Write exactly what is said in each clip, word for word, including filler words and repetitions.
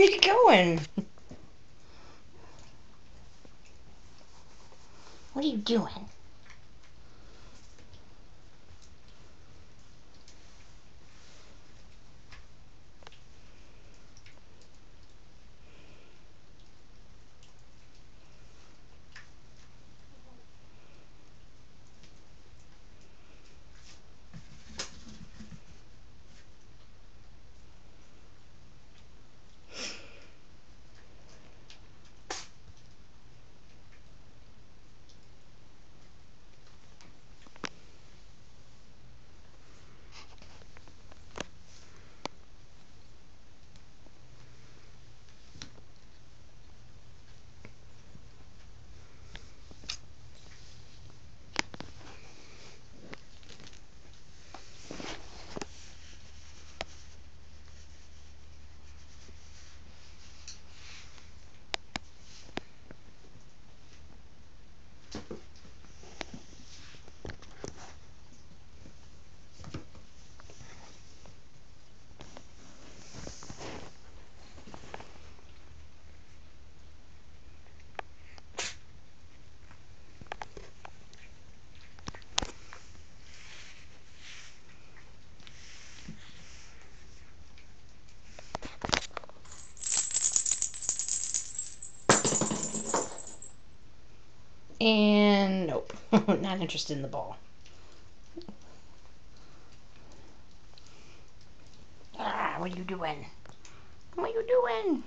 are you going? What are you doing? And nope, not interested in the ball. Ah, what are you doing? What are you doing?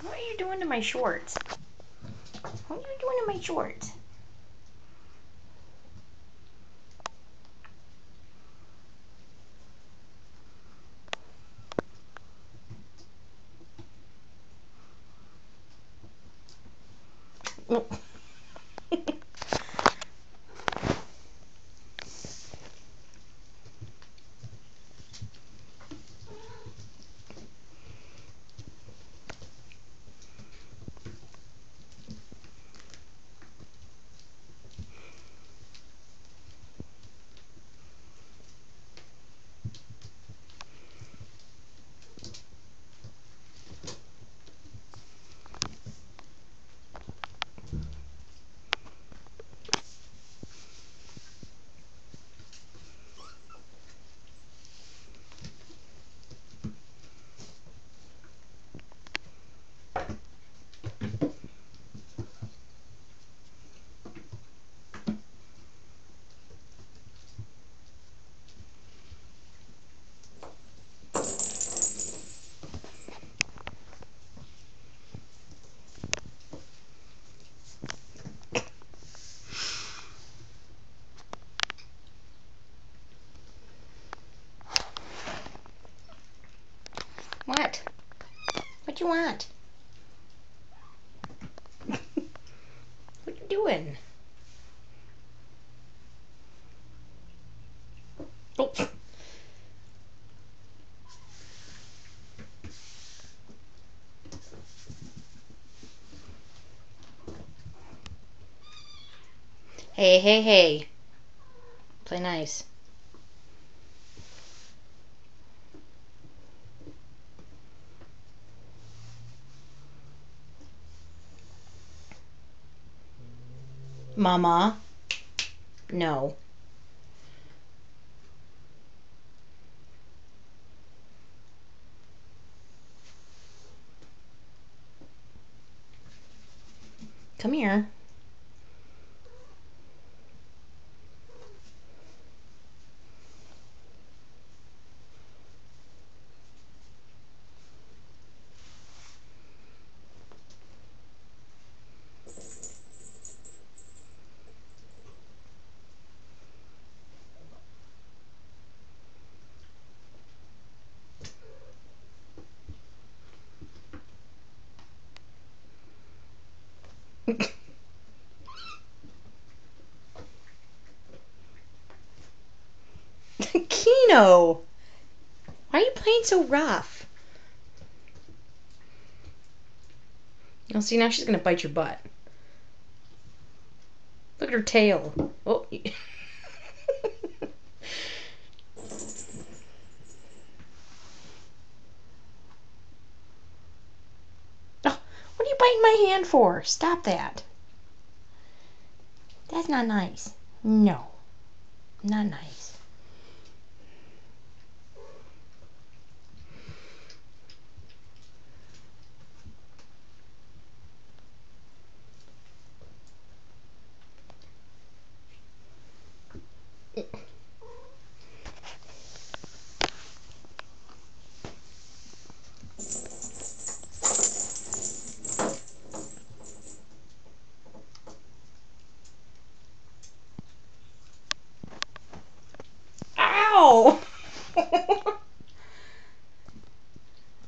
What are you doing to my shorts? What are you doing to my shorts? Nope. What? What you want? What you doing? Oh. Hey, hey, hey. Play nice. Mama, no. Come here. Keno, why are you playing so rough? You'll see now she's gonna bite your butt. Look at her tail. Oh. My hand for? Stop that. That's not nice. No. Not nice.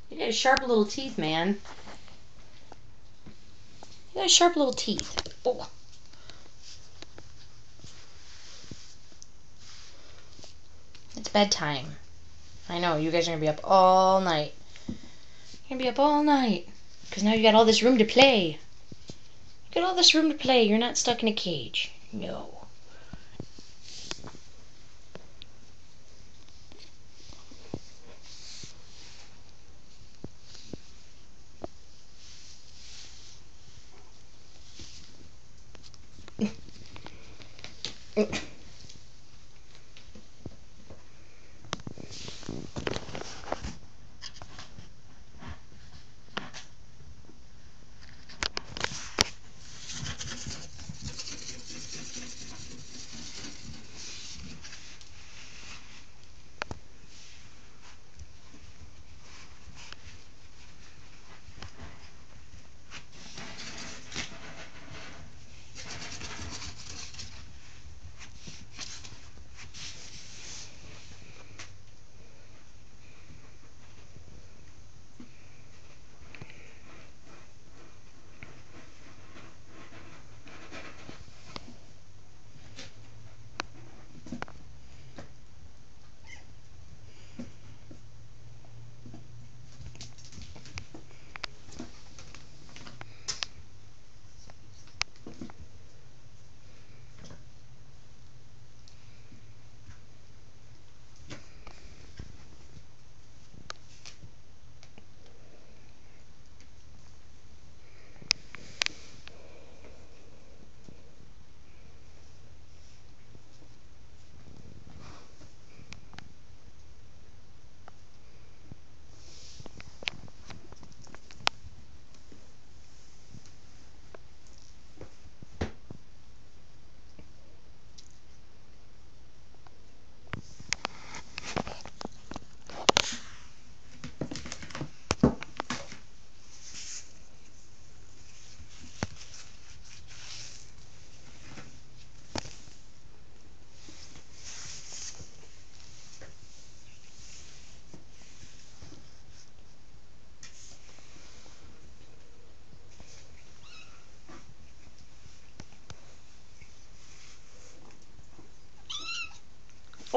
You got sharp little teeth, man. You got sharp little teeth. Oh. It's bedtime. I know, you guys are going to be up all night. You're going to be up all night. Because now you got all this room to play. You got all this room to play. You're not stuck in a cage. No.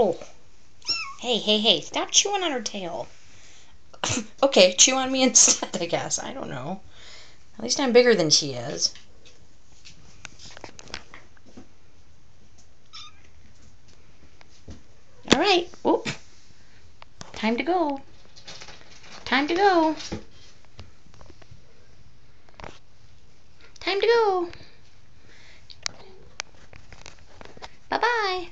Oh. Hey, hey, hey. Stop chewing on her tail. Okay, chew on me instead, I guess. I don't know. At least I'm bigger than she is. Alright. Oop. Time to go. Time to go. Time to go. Bye-bye.